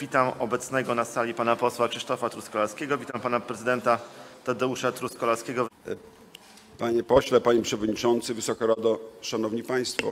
Witam obecnego na sali pana posła Krzysztofa Truskolaskiego, witam pana prezydenta Tadeusza Truskolaskiego. Panie pośle, panie przewodniczący, Wysoka Rado, szanowni państwo.